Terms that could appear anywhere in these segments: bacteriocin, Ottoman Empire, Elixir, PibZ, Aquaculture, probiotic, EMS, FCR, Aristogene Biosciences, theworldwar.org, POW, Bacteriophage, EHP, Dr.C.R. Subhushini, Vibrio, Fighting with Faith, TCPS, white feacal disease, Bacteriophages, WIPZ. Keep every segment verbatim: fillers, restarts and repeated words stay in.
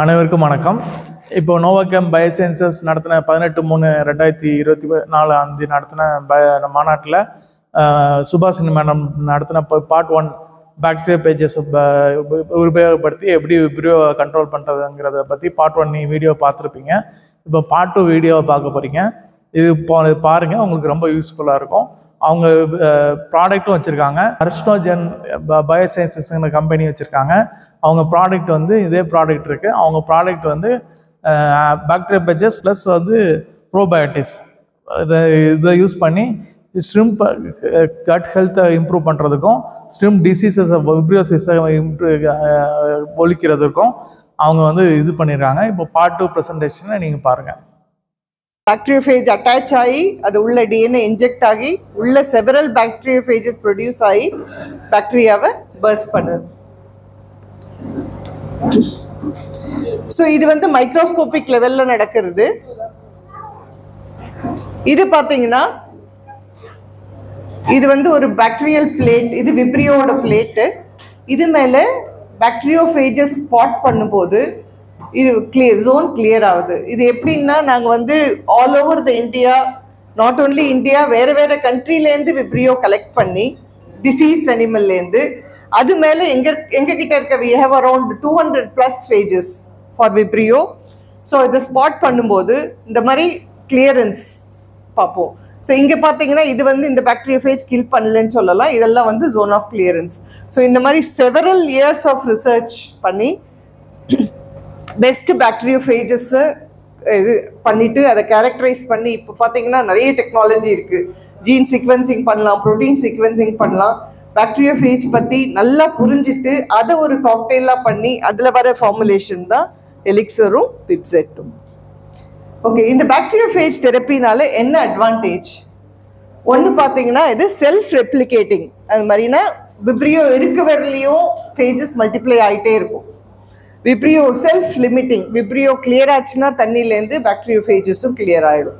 அனைவருக்கும் வணக்கம். இப்போ நோவாகம் பயோசயின்சஸ் நடத்தின பதினெட்டு மூணு ரெண்டாயிரத்தி இருபத்தி நாலாந்தி நடத்தின பய மாநாட்டில் சுபாஷினி மேடம் நடத்தின பார்ட் ஒன் பேக்டீரியோபேஜஸ் உபயோகப்படுத்தி எப்படி விப்ரியோ கண்ட்ரோல் பண்ணுறதுங்கிறத பற்றி பார்ட் ஒன் வீடியோ பார்த்துருப்பீங்க. இப்போ பார்ட் டூ வீடியோவை பார்க்க போகிறீங்க. இது பா பாருங்கள், உங்களுக்கு ரொம்ப யூஸ்ஃபுல்லாக இருக்கும். அவங்க ப்ராடக்ட்டும் வச்சுருக்காங்க, அரிஸ்டோஜன் பயோசயின்சஸ்ங்கிற கம்பெனி வச்சுருக்காங்க. அவங்க ப்ராடக்ட் வந்து இதே ப்ராடக்ட் இருக்குது. அவங்க ப்ராடக்ட் வந்து பேக்டீரியோபேஜஸ் ப்ளஸ் வந்து ப்ரோபயோட்டிக்ஸ் இதை இதை யூஸ் பண்ணி ஸ்ட்ரிம்ப் கட் ஹெல்த்தை இம்ப்ரூவ் பண்ணுறதுக்கும் ஸ்ட்ரிம்ப் டிசீசஸை விப்ரியோசிஸை இம்ப்ரூவ் ஒழிக்கிறதுக்கும் அவங்க வந்து இது பண்ணியிருக்காங்க. இப்போ பார்ட் டூ ப்ரெசன்டேஷனை நீங்கள் பாருங்கள். Bacteriophage attach aayi adu ulla D N A inject aagi ulla several bacteriophages produce aayi bacteria va burst pannadhu. So idu vandu microscopic level la nadakkirudu. Idu pathina idu vandu oru bacterial plate, idu vibrio oda plate, idu mele bacteriophages spot pannumbodhu இது clear zone clear ஆகுது. இது எப்படின்னா, நாங்கள் வந்து all over the India, not only India, வேறு வேறு கண்ட்ரிலேருந்து Vibrio collect பண்ணி டிசீஸ் அனிமல்லேருந்து அது மேலே எங்கள் எங்ககிட்ட இருக்க we have around two hundred plus phages for Vibrio. So இதை ஸ்பாட் பண்ணும்போது இந்த மாதிரி கிளியரன்ஸ் பார்ப்போம். ஸோ இங்கே பார்த்தீங்கன்னா இது வந்து இந்த பேக்டீரியோஃபேஜ் கில் பண்ணலன்னு சொல்லலாம். இதெல்லாம் வந்து ஜோன் ஆஃப் கிளியரன்ஸ். ஸோ இந்த மாதிரி செவரல் இயர்ஸ் ஆஃப் ரிசர்ச் பண்ணி பெஸ்ட்டு பேக்டீரியோஃபேஜஸ்ஸை இது பண்ணிவிட்டு அதை கேரக்டரைஸ் பண்ணி இப்போ பார்த்தீங்கன்னா நிறைய டெக்னாலஜி இருக்குது. ஜீன் சீக்வன்சிங் பண்ணலாம், ப்ரோட்டீன் சீக்வன்சிங் பண்ணலாம். பேக்டீரியோஃபேஜ் பற்றி நல்லா புரிஞ்சுட்டு அதை ஒரு காக்டெயிலாக பண்ணி அதில் வர ஃபார்முலேஷன் தான் எலிக்சரும் பிப்செட்டும். ஓகே, இந்த பேக்டீரியோஃபேஜ் தெரப்பினால என்ன அட்வான்டேஜ்? ஒன்று பார்த்தீங்கன்னா இது செல்ஃப் ரெப்ளிகேட்டிங். அது மாதிரினா விப்ரியோ இருக்க வரலையும் ஃபேஜஸ் மல்டிப்ளை ஆகிட்டே இருக்கும். Vibrio self limiting. Vibrio clear ஆச்சுன்னா தண்ணியிலேருந்து பேக்டீரியோஃபேஜஸும் கிளியர் ஆகிடும்.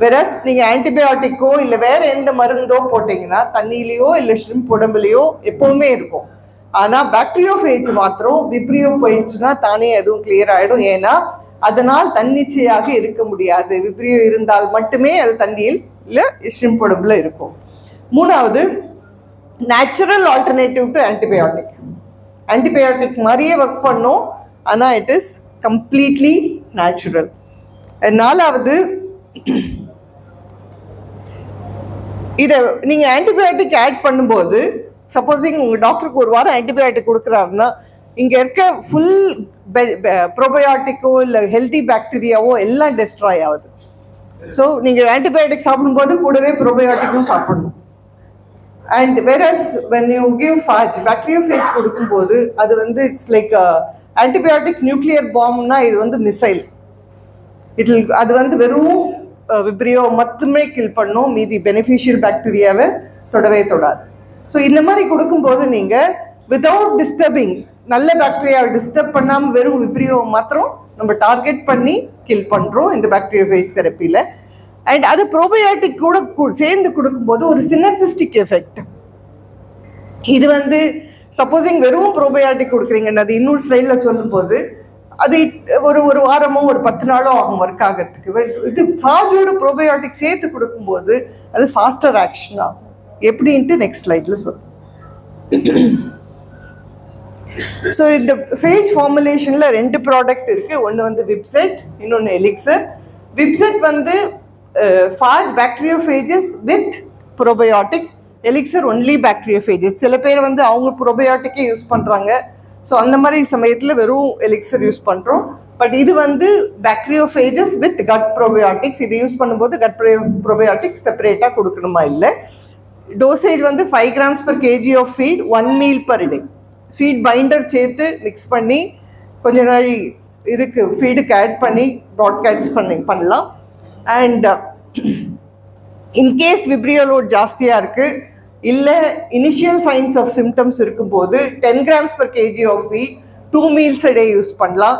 வெரஸ் நீங்கள் ஆன்டிபயோட்டிக்கோ இல்லை வேறு எந்த மருந்தோ போட்டிங்கன்னா தண்ணியிலையோ இல்லை ஷ்ரிம்ப் உடம்புலையோ எப்போவுமே இருக்கும். ஆனால் பேக்டீரியோஃபேஜ் மாத்திரம் விப்ரியோ போயிடுச்சுன்னா தானே அதுவும் கிளியர் ஆகிடும். ஏன்னா அதனால் தன்னிச்சையாக இருக்க முடியாது. விப்ரியோ இருந்தால் மட்டுமே அது தண்ணியில் இல்லை ஷ்ரிம்ப் உடம்புல இருக்கும். மூணாவது, natural alternative to antibiotic. Antibiotic மாதிரியே ஒர்க் பண்ணோம், ஆனால் இட் இஸ் கம்ப்ளீட்லி நேச்சுரல். நாலாவது, இதை நீங்கள் ஆன்டிபயோட்டிக் ஆட் பண்ணும்போது சப்போஸிங் உங்கள் டாக்டருக்கு ஒரு வாரம் ஆன்டிபயோட்டிக் கொடுக்குறாருன்னா இங்கே இருக்க ஃபுல் ப்ரோபயோட்டிக்கோ இல்லை ஹெல்தி பாக்டீரியாவோ எல்லாம் டெஸ்ட்ராய் ஆகுது. ஸோ நீங்கள் ஆன்டிபயோட்டிக் சாப்பிடும்போது கூடவே ப்ரோபயோட்டிக்கும் சாப்பிடணும். And whereas when you give phage bacteriophage கொடுக்கும்போது அது வந்து it's like a antibiotic nuclear bombனா இது வந்து missile. இட் அது வந்து வெறும் விப்ரியோ மட்டுமே கில் பண்ணும், மீதி பெனிஃபிஷியல் பாக்டீரியாவை தொடவே தொடாது. ஸோ இந்த மாதிரி கொடுக்கும்போது நீங்கள் வித்தவுட் டிஸ்டர்பிங் நல்ல பாக்டீரியாவை டிஸ்டர்ப் பண்ணாமல் வெறும் விப்ரியோ மாத்திரம் நம்ம டார்கெட் பண்ணி கில் பண்ணுறோம் இந்த பேக்டீரியோஃபேஜ் தெரப்பியில். அண்ட் அது ப்ரோபயோட்டிக் கூட சேர்ந்து கொடுக்கும்போது ஒரு சினர்ஜிஸ்டிக் எஃபெக்ட். இது வந்து சப்போஸிங் வெறும் ப்ரோபயோட்டிக் கொடுக்குறீங்கன்னு அது இன்னொரு ஸ்டைலில் சொல்லும்போது அது ஒரு ஒரு வாரமோ ஒரு பத்து நாளோ ஆகும் ஒர்க் ஆகிறதுக்கு. இது ஃபாஜோட ப்ரோபயோட்டிக் சேர்த்து கொடுக்கும்போது அது ஃபாஸ்டர் ஆக்ஷன் ஆகும். எப்படின்ட்டு நெக்ஸ்ட் ஸ்லைடில் சொல்லுவோம். ஸோ இந்த ஃபேஜ் ஃபார்முலேஷனில் ரெண்டு ப்ராடக்ட் இருக்குது. ஒன்று வந்து விப்செட், இன்னொன்று எலிக்சர். விப்செட் வந்து phage bacteriophages with probiotic, elixir only bacteriophages. சில பேர் வந்து அவங்க ப்ரோபயோட்டிக்கே யூஸ் பண்ணுறாங்க. ஸோ அந்த மாதிரி சமயத்தில் வெறும் எலிக்சர் யூஸ் பண்ணுறோம். பட் இது வந்து பேக்டீரியோஃபேஜஸ் வித் கட் ப்ரோபயோட்டிக்ஸ். இது யூஸ் பண்ணும்போது கட் ப்ரோ ப்ரோபயோட்டிக்ஸ் செப்பரேட்டாக கொடுக்கணுமா இல்லை. டோசேஜ் வந்து five grams per kg of feed, one meal per day. Feed binder சேர்த்து மிக்ஸ் பண்ணி கொஞ்ச நாள் இதுக்கு ஃபீடுக்கு ஆட் பண்ணி ப்ராட்காஸ்ட் பண்ணி பண்ணலாம். அண்ட் இன்கேஸ் விப்ரியோ லோட் ஜாஸ்தியாக இருக்குது இல்லை இனிஷியல் சைன்ஸ் ஆஃப் சிம்டம்ஸ் இருக்கும்போது ten grams per kg of feed, two meals day use பண்ணலாம்.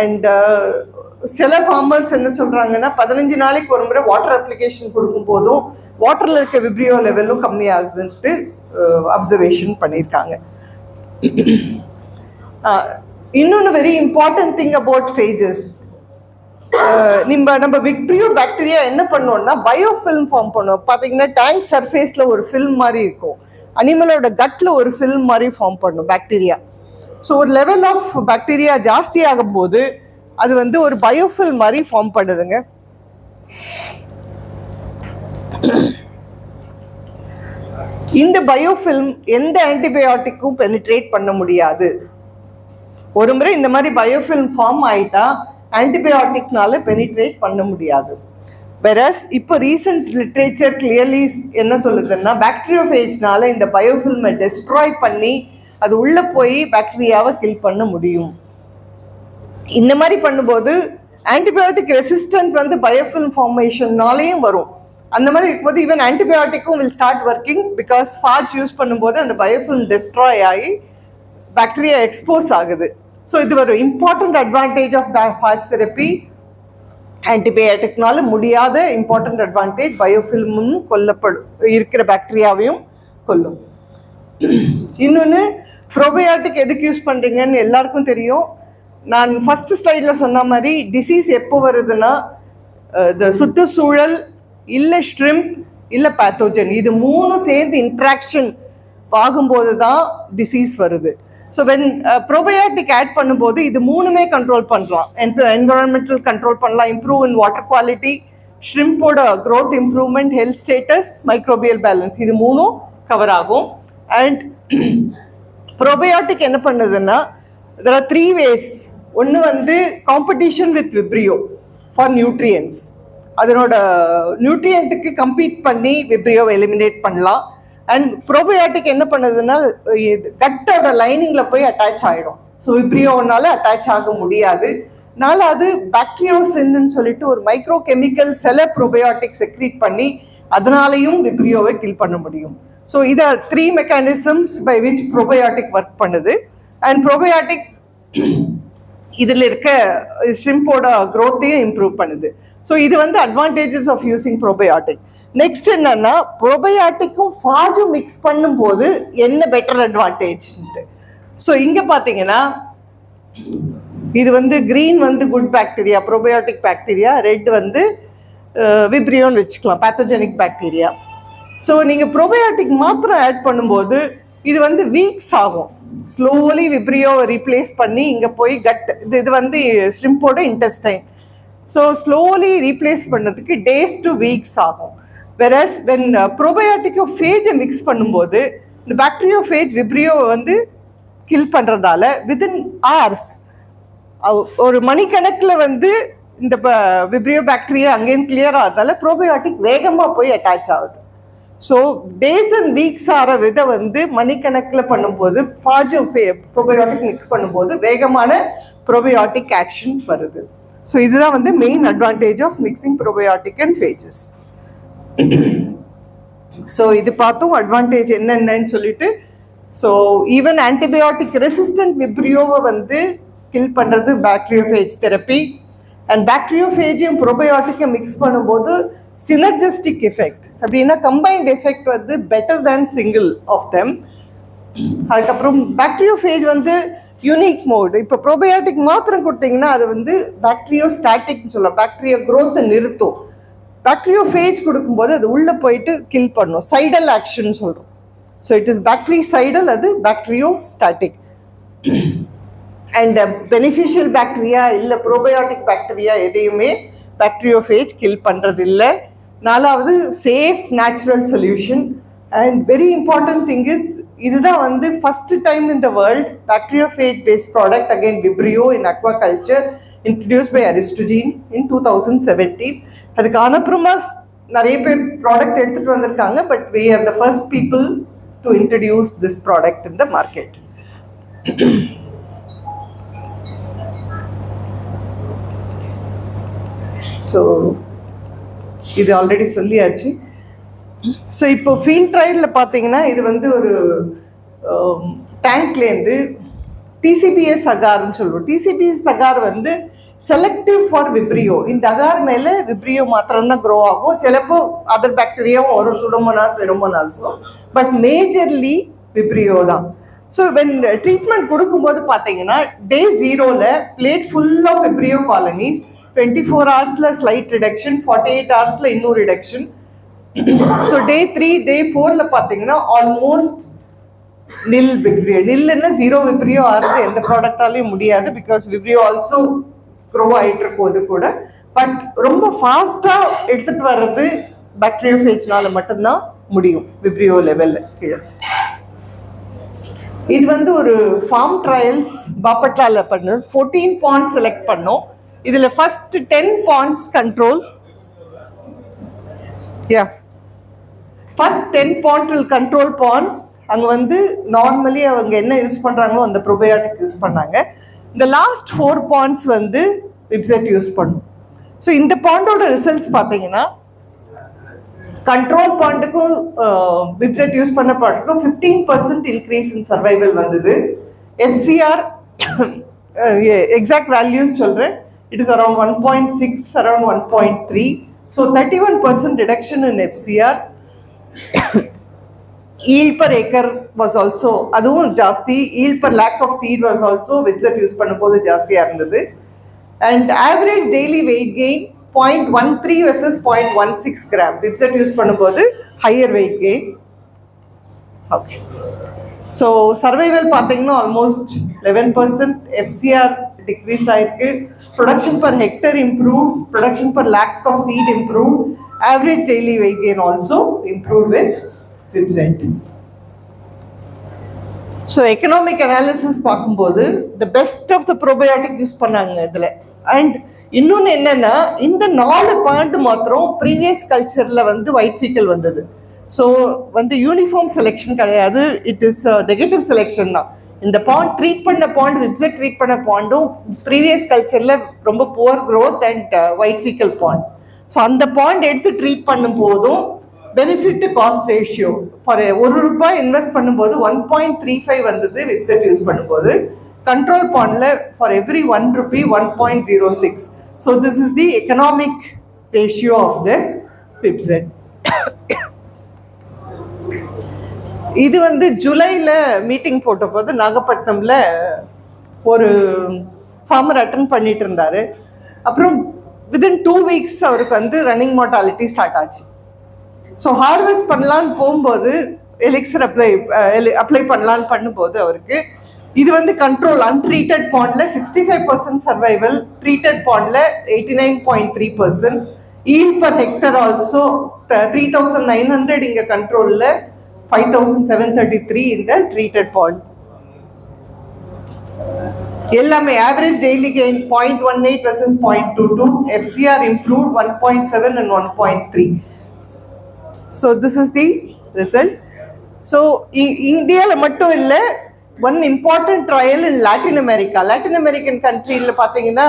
அண்ட் சில ஃபார்மர்ஸ் என்ன சொல்கிறாங்கன்னா பதினஞ்சு நாளைக்கு ஒரு முறை வாட்டர் அப்ளிகேஷன் கொடுக்கும்போதும் வாட்டரில் இருக்க விப்ரியோ லெவலும் கம்மியாகுதுன்ட்டு அப்சர்வேஷன் பண்ணியிருக்காங்க. Innonu very important thing about phages. Nimba namba Vibrio bacteria enna pannona biofilm form pannum. Pathina tank surface la or film mari irukum. Animal oda gut la or film mari form pannum bacteria. So or level of bacteria jaasti agumbodhu adu vandu or biofilm mari form pannudunga. In the biofilm end antibiotic ku penetrate panna mudiyadu. Orumre indha mari biofilm form aita antibiotic nala penetrate panna mudiyadu. Whereas ipo recent literature clearly enna soludunna bacteriophage nala indha biofilm destroy panni adu ulla poi bacteria va kill panna mudiyum. Indha mari pannumbodhu antibiotic resistant vandu biofilm formation nalayum varum. And the mari even antibiotic will start working because phage use pannumbodu and the biofilm destroy aayi bacteria expose agudhu. So idu oru important advantage of phage therapy. Antibiotic nala mudiyada important advantage biofilm kollapadu irukra bacteria avum kollum. Innonu probiotic eduk use pandringa nu ellarkum theriyum. Naan first slide la sonna mari disease eppo varuduna the suttusuzhal illa shrimp, illa pathogen. This moon says the interaction disease varudhu. So when uh, probiotic add pannubodhu, the moon may control pannula. Environmental control pannula, improve in water quality, shrimp oda growth improvement, health status, microbial balance. This moon cover agum. And probiotic enna pannuduna, there are three ways. One is competition with Vibrio for nutrients. That nutrient ku compete panni Vibrio eliminate pannala. And probiotic enna pannaduna gut oda lining la poi attach aidum. So Vibrio nala attach aga mudiyadu. Naladu bacteriocin nu solittu or microchemical cell probiotic secrete panni adanalayum Vibrio va kill panna mudiyum. So these are three mechanisms by which probiotic work pannudhu. And probiotic idhil irukka shrimp oda growth ay improve pannudhu. So, these are the advantages of using probiotic. Next, probiotic and phage mix pannum bodhu enna better advantage. So, inga pathina, idu vandu green vandu good bacteria, probiotic bacteria, red vandu uh, Vibrio vechukalam, pathogenic bacteria. So, neenga probiotic matra add pannum bodhu idu vandu weeks agum. Slowly Vibrio replace panni inga poi gut idu vandu shrimp oda intestine. So slowly replace பண்ணதுக்கு days to weeks ஆகும். Whereas when uh, probiotic phage mix பண்ணும்போது இந்த bacteriophage Vibrio வந்து kill பண்றதால within hours ஒரு மணிக்கணக்குல வந்து இந்த Vibrio bacteria அங்கேயும் clear ஆகிறதால probiotic வேகமா போய் அட்டாச் ஆகுது. So days and weeks ஆற வித வந்து மணிக்கணக்குல பண்ணும்போது phage probiotic mix பண்ணும்போது வேகமான probiotic action வருது. So, this is the main advantage of mixing probiotic and phages. So, this is the advantage in and then solitary. So, even antibiotic resistant Vibrio kill pannadhu bacteriophage therapy. And bacteriophage and probiotic mix pannadhu synergistic effect. Abdina combined effect is better than single of them. Bacteriophage vandhu unique mode. If probiotic matram kuttingna adu vandu bacteriostatic nu solla bacteria growth niruthu. Bacteriophage kudukumbodhu adu ulla poitu kill pannum sidal action nu solrom. So it is bactericidal adu bacteriostatic. And the beneficial bacteria illa probiotic bacteria edeyume bacteriophage kill pandradilla. Nalavadhu safe natural solution. And very important thing is this is the first time in the world bacteriophage based product, again Vibrio in aquaculture, introduced by Aristogene in two thousand seventeen. That's product, but we are the first people to introduce this product in the market. So, this is already solli. So, if you field trial, this is tank T C P S agar. T C P S agar is selective for Vibrio. In agar, Vibrio will grow other bacteria or pseudomonas, aeromonas. But majorly Vibrio. So when treatment kudukumbodhu pathina day zero la plate full of embryo colonies, twenty-four hours la slight reduction, forty-eight hours la inno reduction. So day three, day four la pathina almost nil vibrio, nil enna zero vibrio aarudhu endha product alle mudiyadhu because vibrio also grow aiterukudhu kuda, but romba fast ah eduthu varradhu bacteriophage nala mattumna mudiyum vibrio level kila. This is farm trials, fourteen ponds select. This first ten ponds control. Yeah. First ten pond will control ponds. Normally, they use the probiotic. Use the last four ponds will use. So, in the pond results, control pond ku W I P Z use panna paattukku fifteen percent increase in survival vandhudu. F C R uh, yeah, exact values children, it is around one point six, around one point three, so thirty-one percent reduction in F C R. Yield per acre was also adhuvum jaasti, yield per lack of seed was also W I P Z use panna bodhu jaasti irundhudu. And average daily weight gain zero point one three versus zero point one six gram. W I P Z use பண்ணும்போது higher weight gain. Okay. So survival பார்த்தீங்கன்னா almost eleven percent F C R decrease ஆயிருக்கு. Production per hectare improved. Production per lack of seed improved. Average daily weight gain also improved with W I P Z. So economic analysis பார்க்கும்போது the best of the probiotic use பண்ணாங்க இதுல. And இன்னொன்னு என்னன்னா இந்த நாலு point மாத்திரம் previous கல்ச்சர்ல வந்து ஒயிட் ஃபீக்கல் வந்தது. ஸோ வந்து யூனிஃபார்ம் செலெக்ஷன் கிடையாது, இட் இஸ் நெகட்டிவ் செலெக்ஷன் தான். இந்த பாண்ட் ட்ரீட் பண்ண pond W I P Z treat பண்ண பாண்டும் ப்ரீவியஸ் கல்ச்சர்ல ரொம்ப poor growth and white faecal pond. So அந்த பாண்ட் எடுத்து ட்ரீட் பண்ணும் போதும் benefit to cost ratio for ஒரு ரூபாய் இன்வெஸ்ட் பண்ணும்போது ஒன் பாயிண்ட் த்ரீ ஃபைவ் வந்தது W I P Z use பண்ணும்போது. கண்ட்ரோல் பாண்டில் for every one rupee one point zero six. So this is the economic ratio of the PibZ. இது வந்து ஜூலைல meeting போட்ட போது நாகப்பட்டினம்ல ஒரு ஃபார்மர் அட்டெண்ட் பண்ணிட்டு இருந்தாரு. அப்புறம் within two weeks அவருக்கு வந்து ரன்னிங் மார்டாலிட்டி ஸ்டார்ட் ஆச்சு. ஸோ ஹார்வெஸ்ட் பண்ணலான்னு போகும்போது எலிக்ஸர் அப்ளை அப்ளை பண்ணலான்னு பண்ணும்போது அவருக்கு இது வந்து கண்ட்ரோல் அன்ட்ரீட்டட் பாண்டில் sixty five percent survival, treated பாண்டில் eighty nine point three percent, yield per hectare also three thousand nine hundred இங்கே கண்ட்ரோலில், five thousand seven thirty three இந்த ட்ரீட்டட் பாண்ட். எல்லாமே average daily gain point one eight percent point two two, FCR improve one point seven and one point three. So this is the result. So இந்தியாவில் மட்டும் இல்லை, one important trial in Latin America. Latin American country la pathina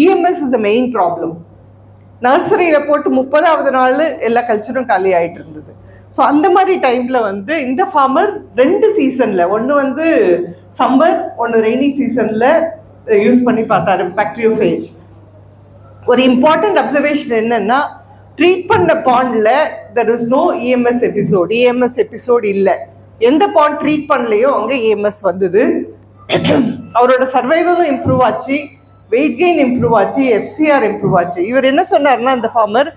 E M S is the main problem. Nursery report thirty-first naal ella culture kali aiterundhudu. So andha mari time la vande inda farmer rendu season la onnu vande summer onnu rainy season la use panni paatharu bacteriophage. One important observation enna na treat panna pond la there is no E M S episode. E M S episode illa. எந்த pond treat பண்ணலையோ அங்கே E M S வந்தது. அவரோட சர்வைவலும் improve ஆச்சு, weight gain improve ஆச்சு, FCR improve ஆச்சு. இவர் என்ன சொன்னார்னா அந்த ஃபார்மர்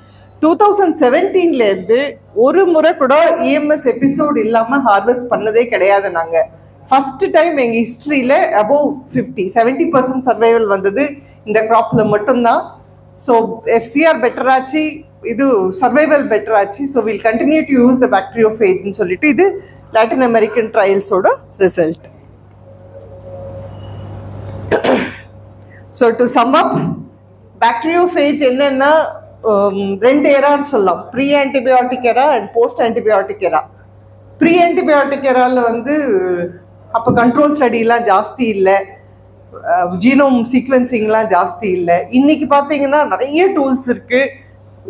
டூ தௌசண்ட் செவன்டீன்லேருந்து ஒரு முறை கூட E M S எபிசோடு இல்லாமல் ஹார்வெஸ்ட் பண்ணதே கிடையாது. நாங்கள் ஃபஸ்ட்டு டைம் எங்கள் ஹிஸ்ட்ரியில் above fifty seventy percent survival வந்தது இந்த க்ராப்பில் மட்டும்தான். ஸோ எஃப்சிஆர் பெட்டராச்சு, இது சர்வைவல் பெட்டராச்சு. So will continue to use the பேக்டீரியோஃபேஜ்னு சொல்லிட்டு இது Latin American trials oda result. So to sum up, bacteriophage enna na rendu era nu sollam, pre antibiotic era and post antibiotic era. Pre antibiotic era la vandu appo control study la jaasti illa, genome sequencing la jaasti illa. Inniki pathina nariya tools irukku.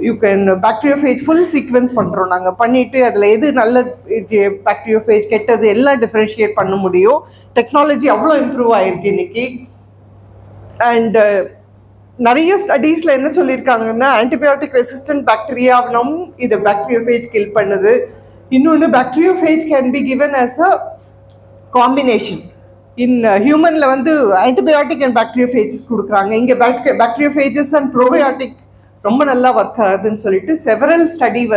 You can bacteriophage full sequence பண்ணுறோம் நாங்கள் பண்ணிவிட்டு அதில் எது நல்ல bacteriophage கெட்டது எல்லாம் differentiate பண்ண முடியும். டெக்னாலஜி அவ்வளோ இம்ப்ரூவ் ஆகிருக்கு இன்றைக்கி. அண்ட் நிறைய ஸ்டடீஸில் என்ன சொல்லியிருக்காங்கன்னா ஆன்டிபயோட்டிக் ரெசிஸ்டன்ட் பாக்டீரியாவும் இது பேக்டீரியோஃபேஜ் கில் பண்ணுது. இன்னொன்று bacteriophage can be given as a combination. In uh, human, antibiotic and bacteriophages are bacteriophages and probiotic work several studies.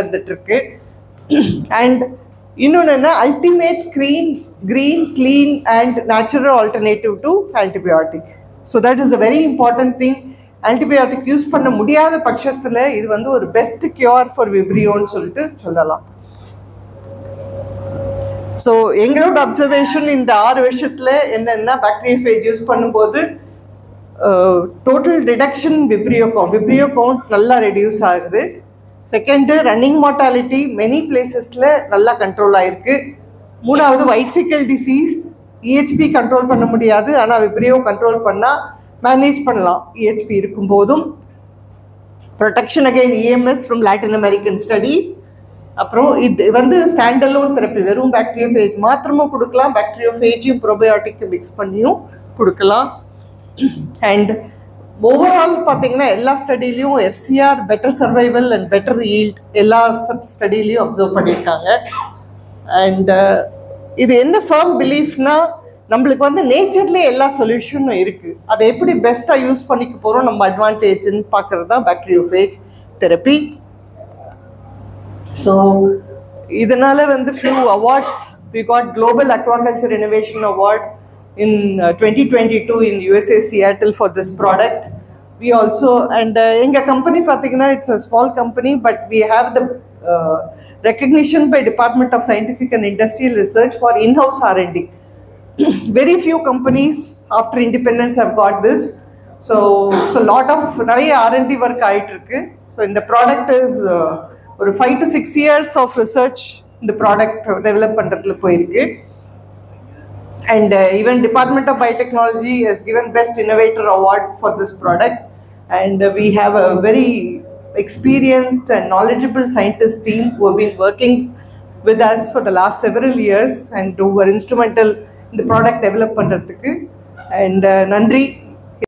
And you know, ultimate green, green, clean and natural alternative to antibiotic. So that is a very important thing. Antibiotic use panna mudiyadha pakshathula idu vandu or best cure for Vibrio nu solittu sollalam. So engaloda observation in the six varshathula enna enna bacteriophage use pannumbodhu uh, total reduction Vibrio count Vibrio count nalla reduce agudhu. Second, running mortality many places la nalla control aayirukku. Moodavadhu white fecal disease E H P control panna mudiyadhu ana Vibrio control panna manage pannalam. E H P irukum bodum. Protection again E M S from Latin American studies. Apro idu vandu standalone therapy verum bacteriophage matramo kudukalam, bacteriophage probiotic mix panniyum kudukalam. And overall pathina ella study liyum F C R better survival and better yield ella sub study liyum observe pannirukanga. And uh, idu enna firm belief na நம்மளுக்கு வந்து நேச்சர்ல எல்லா சொல்யூஷனும் இருக்கு. அதை எப்படி பெஸ்டா use பண்ணிக்க போறோம் நம்ம அட்வான்டேஜ்னு பார்க்கிறது தான் bacteriophage therapy. So இதனால வந்து few awards we got global aquaculture innovation award in uh, twenty twenty-two in U S A Seattle for this product. We also and எங்க கம்பெனி பாத்தீங்கன்னா it's a small company but we have the uh, recognition by Department of Scientific and Industrial Research for in-house R and D. Very few companies after independence have got this. So, so lot of R and D work aayittirukku. So, in the product is uh, five to six years of research in the product develop pandrathula poirukku. And uh, even Department of Biotechnology has given Best Innovator Award for this product. And uh, we have a very experienced and knowledgeable scientist team who have been working with us for the last several years and who were instrumental the product develop pannathukku. And uh, Nandri